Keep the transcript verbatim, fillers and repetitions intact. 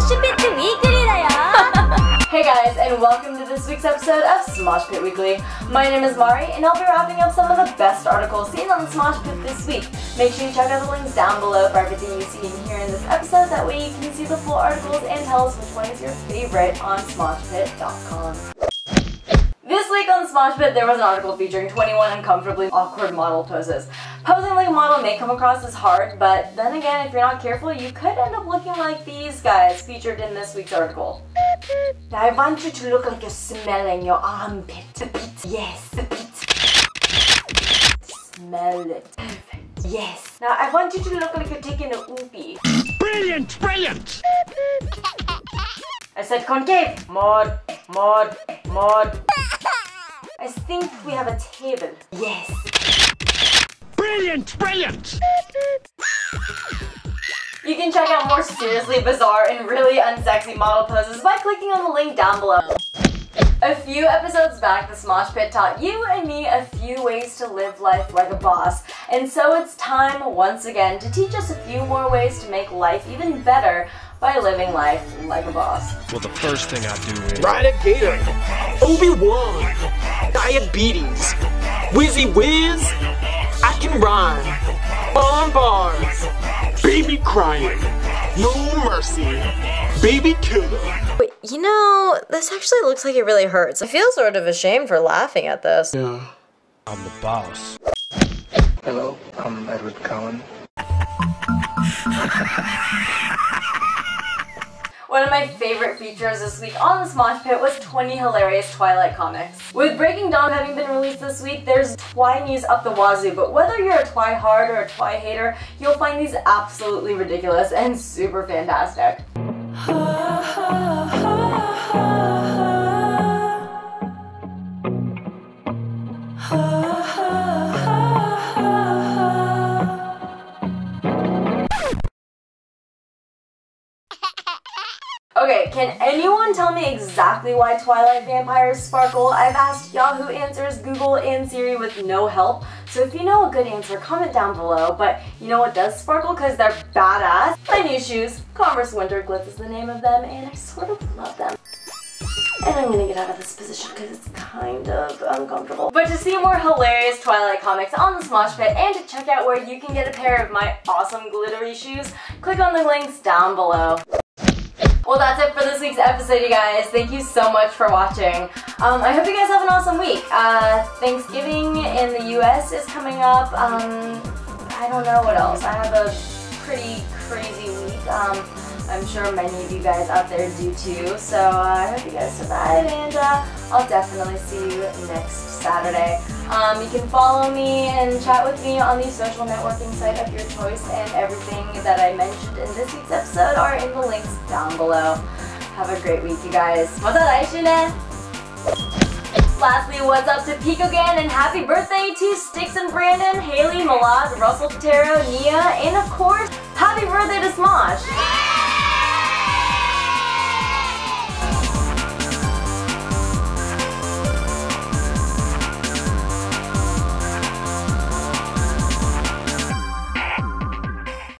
Smosh Pit Weekly da ya! Hey guys, and welcome to this week's episode of Smosh Pit Weekly. My name is Mari, and I'll be wrapping up some of the best articles seen on the Smosh Pit this week. Make sure you check out the links down below for everything you see and hear in this episode. That way you can see the full articles and tell us which one is your favorite on smosh pit dot com. This week on Smosh Pit, there was an article featuring twenty-one uncomfortably awkward model poses. Posing like a model may come across as hard, but then again, if you're not careful, you could end up looking like these guys featured in this week's article. Now I want you to look like you're smelling your armpit. The pit. Yes, the pit. Smell it. Perfect. Yes. Now I want you to look like you're taking a oopie. Brilliant, brilliant! I said concave. Mod, mod, mod. I think we have a table. Yes. Brilliant, brilliant! You can check out more seriously bizarre and really unsexy model poses by clicking on the link down below. A few episodes back, the Smosh Pit taught you and me a few ways to live life like a boss. And so it's time once again to teach us a few more ways to make life even better by living life like a boss. Well, the first thing I do is ride a gator, Obi-Wan, diabetes, Wizzy Wiz, I can rhyme, barn bars, baby crying, no mercy, baby killer. Wait, you know, this actually looks like it really hurts. I feel sort of ashamed for laughing at this. Yeah, I'm the boss. Hello, I'm Edward Cullen. One of my favorite features this week on the Smosh Pit was twenty hilarious Twilight comics. With Breaking Dawn having been released this week, there's Twi news up the wazoo, but whether you're a Twi hard or a Twi hater, you'll find these absolutely ridiculous and super fantastic. Okay, can anyone tell me exactly why Twilight vampires sparkle? I've asked Yahoo Answers, Google, and Siri with no help. So if you know a good answer, comment down below. But you know what does sparkle? Because they're badass. My new shoes, Converse Winter Glitz is the name of them, and I sort of love them. And I'm gonna get out of this position because it's kind of uncomfortable. But to see more hilarious Twilight comics on the Smosh Pit and to check out where you can get a pair of my awesome glittery shoes, click on the links down below. Well, that's it for this week's episode, you guys. Thank you so much for watching. Um, I hope you guys have an awesome week. Uh, Thanksgiving in the U S is coming up. Um, I don't know what else. I have a pretty crazy week. Um, I'm sure many of you guys out there do too. So uh, I hope you guys survive, and uh, I'll definitely see you next Saturday. Um, you can follow me and chat with me on the social networking site of your choice, and everything that I mentioned in this week's episode are in the links down below. Have a great week, you guys. Lastly, what's up to Pico again, and happy birthday to Styx and Brandon, Haley, Milad, Russell, Taro, Nia, and of course, happy birthday to Smosh!